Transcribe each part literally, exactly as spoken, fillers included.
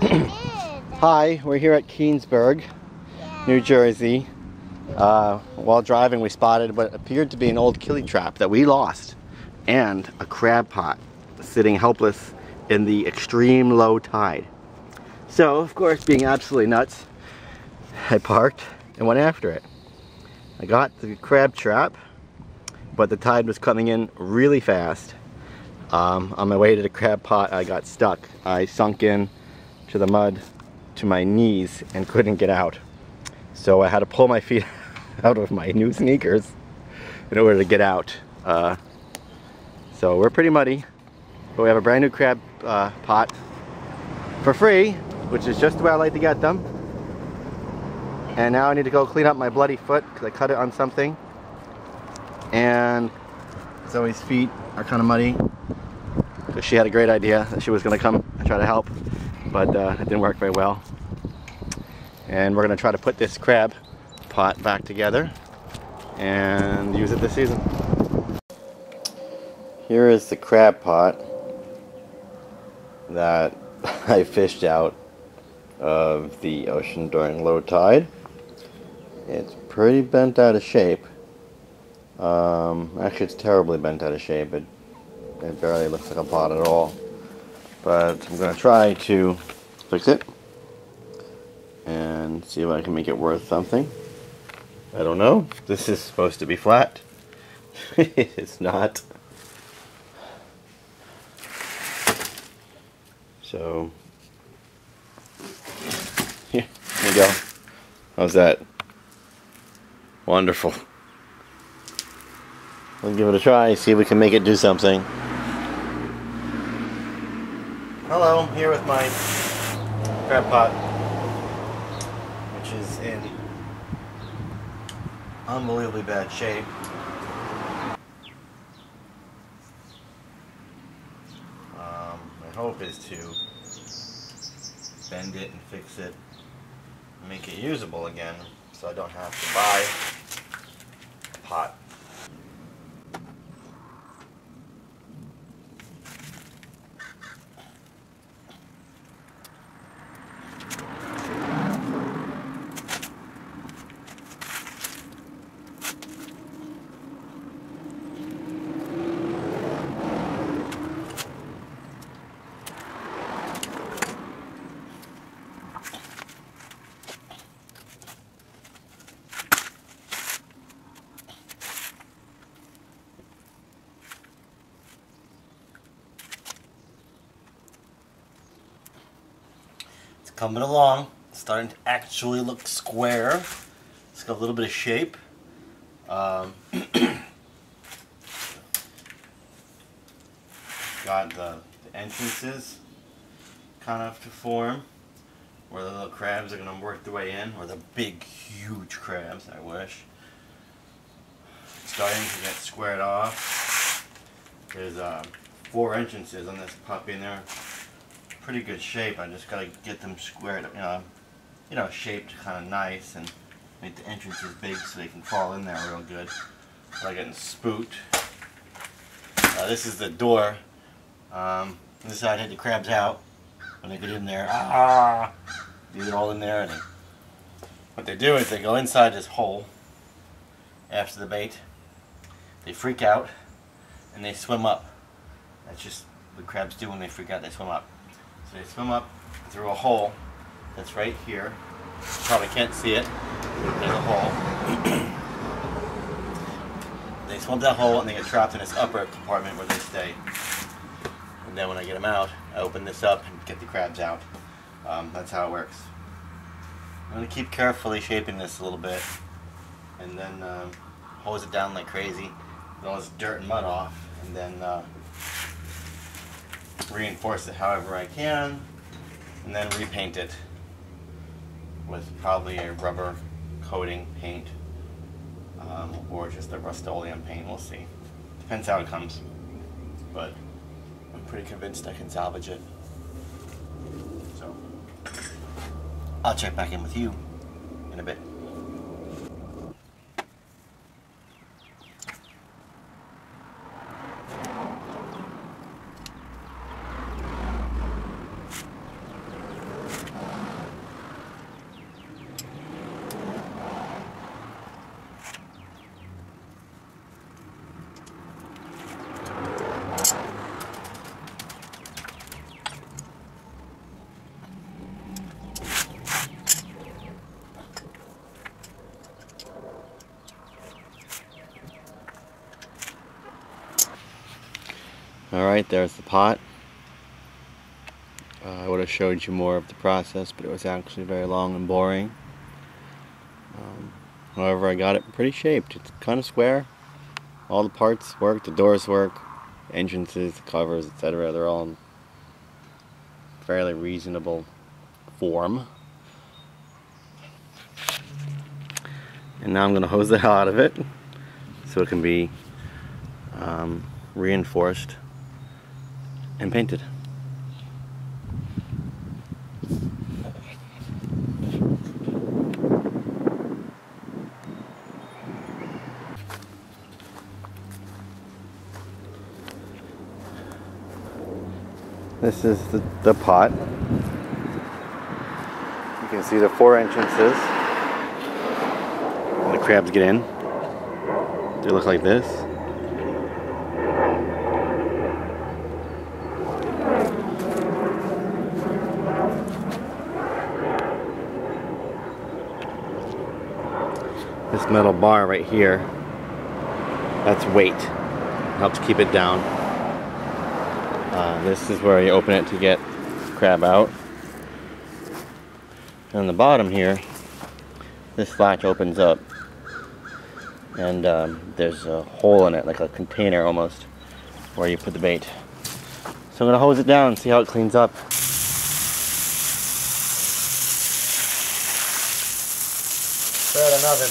Hi, we're here at Keansburg, yeah. New Jersey. Uh, while driving, we spotted what appeared to be an old killie trap that we lost, and a crab pot sitting helpless in the extreme low tide. So, of course, being absolutely nuts, I parked and went after it. I got the crab trap, but the tide was coming in really fast. Um, on my way to the crab pot, I got stuck. I sunk in to the mud to my knees and couldn't get out. So I had to pull my feet out of my new sneakers in order to get out. Uh, so we're pretty muddy, but we have a brand new crab uh, pot for free, which is just the way I like to get them. And now I need to go clean up my bloody foot because I cut it on something. And Zoe's feet are kind of muddy. So she had a great idea that she was going to come and try to help, but uh, it didn't work very well. And we're going to try to put this crab pot back together and use it this season. Here is the crab pot that I fished out of the ocean during low tide. It's pretty bent out of shape. Um, actually, it's terribly bent out of shape. It, it barely looks like a pot at all. But I'm going to try to fix it and see if I can make it worth something. I don't know. This is supposed to be flat. It's not. So, here we go. How's that? Wonderful. We'll give it a try, see if we can make it do something. Hello, I'm here with my crab pot, which is in unbelievably bad shape. Um, my hope is to bend it and fix it, and make it usable again, so I don't have to buy a pot. Coming along, starting to actually look square. It's got a little bit of shape. Um, got the, the entrances kind of to form, where the little crabs are going to work their way in, or the big, huge crabs, I wish. Starting to get squared off. There's uh, four entrances on this puppy in there. Pretty good shape. I just gotta get them squared, you know, you know, shaped kind of nice, and make the entrances big so they can fall in there real good without getting spooked. Uh, this is the door. Um, this side had the crabs out when they get in there. Ah, these are all in there. And they, what they do is they go inside this hole after the bait. They freak out and they swim up. That's just what crabs do when they freak out. They swim up. So they swim up through a hole that's right here. You probably can't see it. There's a hole. They swim that hole and they get trapped in this upper compartment where they stay. And then when I get them out, I open this up and get the crabs out. Um, that's how it works. I'm going to keep carefully shaping this a little bit, and then uh, hose it down like crazy. Get all this dirt and mud off, and then uh, reinforce it however I can, and then repaint it with probably a rubber coating paint, um, or just a Rust-Oleum paint. We'll see. Depends how it comes, but I'm pretty convinced I can salvage it. So I'll check back in with you in a bit. Alright, there's the pot. Uh, I would have showed you more of the process, but it was actually very long and boring. Um, however, I got it pretty shaped. It's kind of square. All the parts work, the doors work, entrances, covers, et cetera. They're all in fairly reasonable form. And now I'm going to hose the hell out of it so it can be um, reinforced and painted. This is the, the pot. You can see the four entrances. When the crabs get in, they look like this. This metal bar right here, that's weight. Helps keep it down. Uh, this is where you open it to get the crab out. And the bottom here, this latch opens up, and um, there's a hole in it, like a container almost, where you put the bait. So I'm going to hose it down and see how it cleans up. Spread an oven.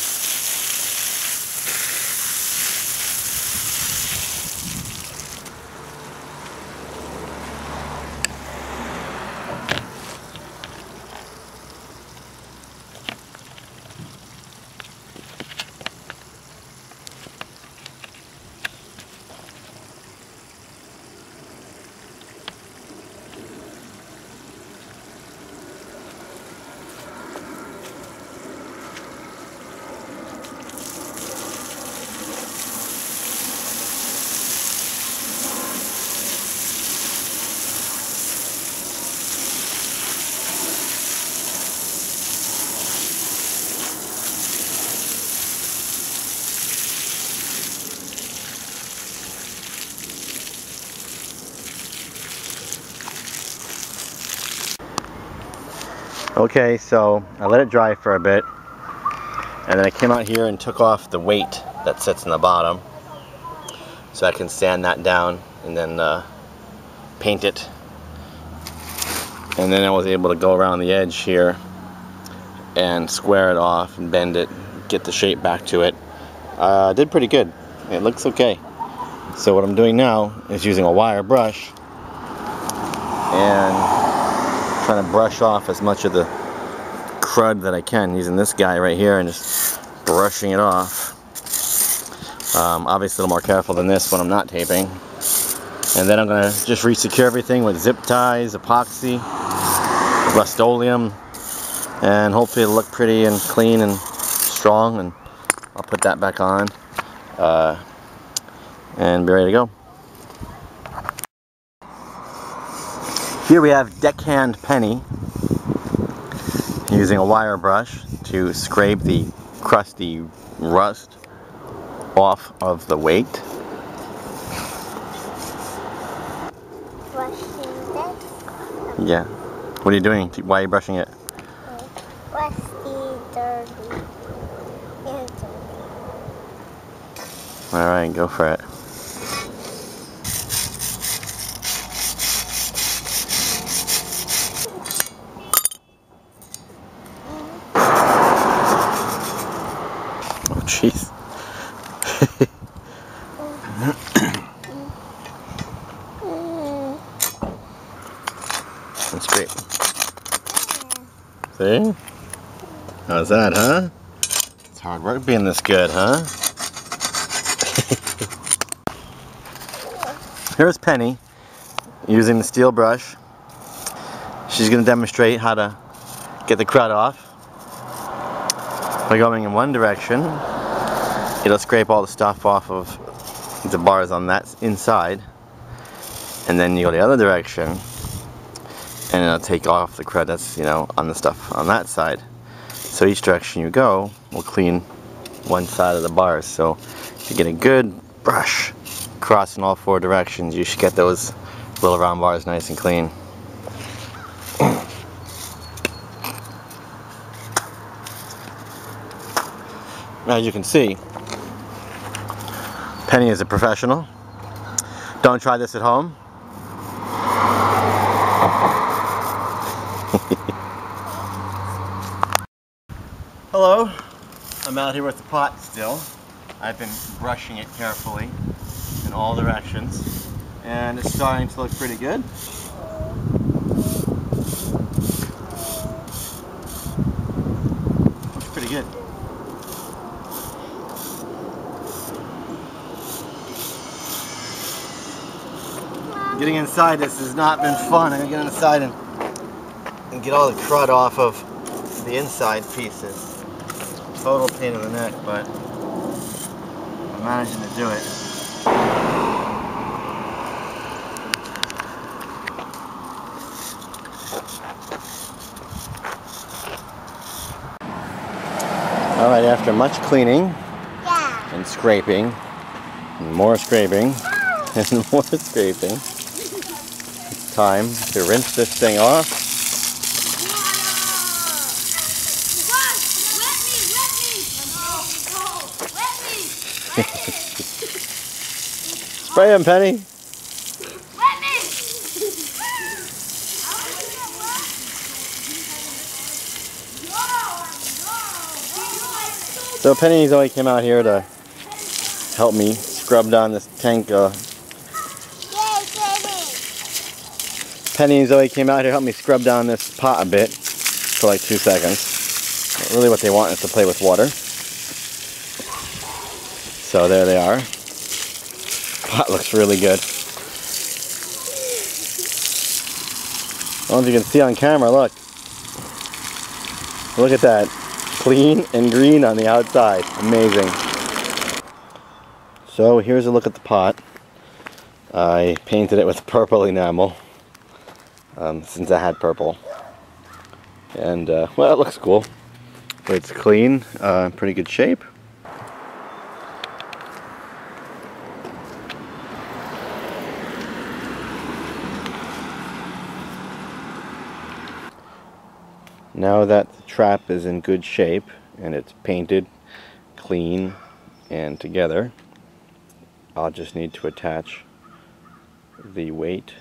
Okay, so I let it dry for a bit, and then I came out here and took off the weight that sits in the bottom so I can sand that down and then uh, paint it. And then I was able to go around the edge here and square it off and bend it, get the shape back to it. Uh, I did pretty good. It looks okay. So what I'm doing now is using a wire brush and trying to brush off as much of the crud that I can, using this guy right here and just brushing it off. Um, obviously a little more careful than this when I'm not taping. And then I'm going to just re-secure everything with zip ties, epoxy, Rust-Oleum, and hopefully it'll look pretty and clean and strong, and I'll put that back on uh, and be ready to go. Here we have Deckhand Penny, using a wire brush to scrape the crusty rust off of the weight. Brushing this? Yeah. What are you doing? Why are you brushing it? Rusty, dirty, and dirty. Alright, go for it. Jeez. That's great. See? How's that, huh? It's hard work being this good, huh? Here's Penny using the steel brush. She's going to demonstrate how to get the crud off by going in one direction. It'll scrape all the stuff off of the bars on that inside, and then you go the other direction and it'll take off the crud that's, you know, on the stuff on that side. So each direction you go will clean one side of the bars, so you get a good brush crossing all four directions, you should get those little round bars nice and clean. As you can see, Penny is a professional. Don't try this at home. Hello, I'm out here with the pot still. I've been brushing it carefully in all directions, and it's starting to look pretty good. Looks pretty good. Getting inside this has not been fun. I'm gonna get inside and, and get all the crud off of the inside pieces. Total pain in the neck, but I'm managing to do it. All right, after much cleaning, yeah, and scraping, and more scraping, and more scraping, it's time to rinse this thing off. Spray him, Penny. So Penny's only came out here to help me scrub down this tank. Uh, Penny's only came out here to help me scrub down this pot a bit for like two seconds. Really what they want is to play with water. So there they are. Pot looks really good. Well, as you can see on camera, look. Look at that. Clean and green on the outside. Amazing. So here's a look at the pot. I painted it with purple enamel um, since I had purple. And uh, well, it looks cool. It's clean, uh, in pretty good shape. Now that the trap is in good shape and it's painted, clean, and together, I'll just need to attach the weight,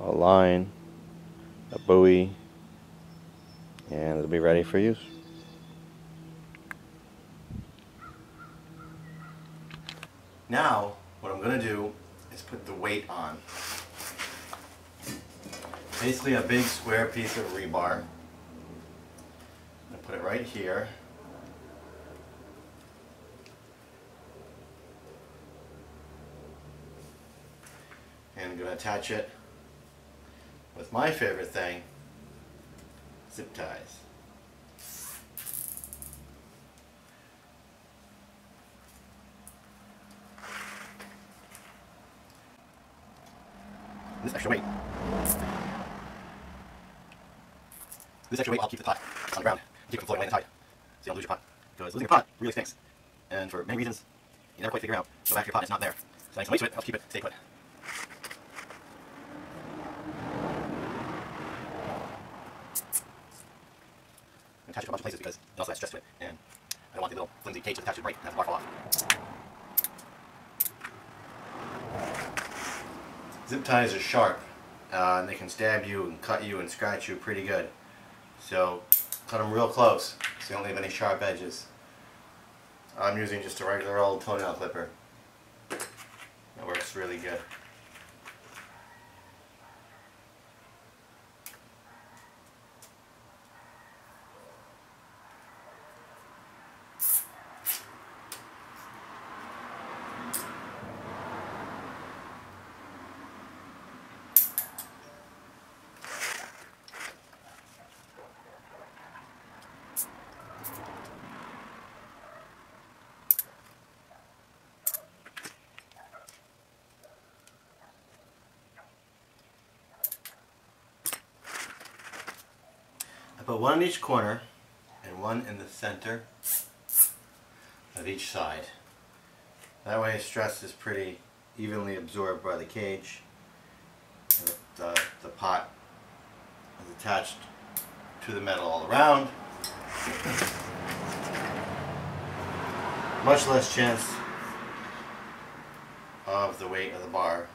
a line, a buoy, and it'll be ready for use. Now, what I'm going to do is put the weight on. Basically a big square piece of rebar. Put it right here. And I'm going to attach it with my favorite thing, zip ties. This extra weight. This extra weight will help keep the pot on the ground. Keep them floating away inside, so you don't lose your pot. Because losing your pot really stinks. And for many reasons, you never quite figure out. So back to your pot, it's not there. So thanks to weight to it, helps keep it, stay put. I'm attached to a bunch of places because it also has stress to it. And I don't want the little flimsy cage that's attached to the right and have the bar fall off. Zip ties are sharp. Uh, and they can stab you and cut you and scratch you pretty good. So cut them real close so you don't leave any sharp edges. I'm using just a regular old toenail clipper. That works really good. I put one in each corner and one in the center of each side. That way stress is pretty evenly absorbed by the cage. The, the pot is attached to the metal all around. Much less chance of the weight of the bar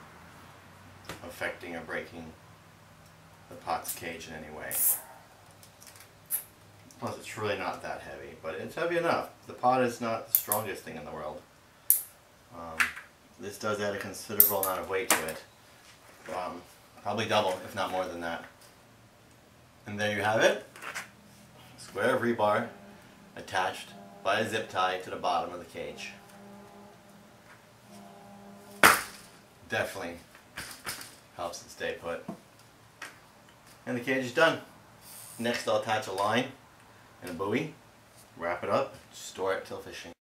affecting or breaking the pot's cage in any way. Plus, it's really not that heavy, but it's heavy enough. The pot is not the strongest thing in the world. Um, this does add a considerable amount of weight to it. Um, probably double, if not more than that. And there you have it. A square of rebar attached by a zip tie to the bottom of the cage. Definitely helps it stay put. And the cage is done. Next I'll attach a line and a buoy, wrap it up, store it till fishing.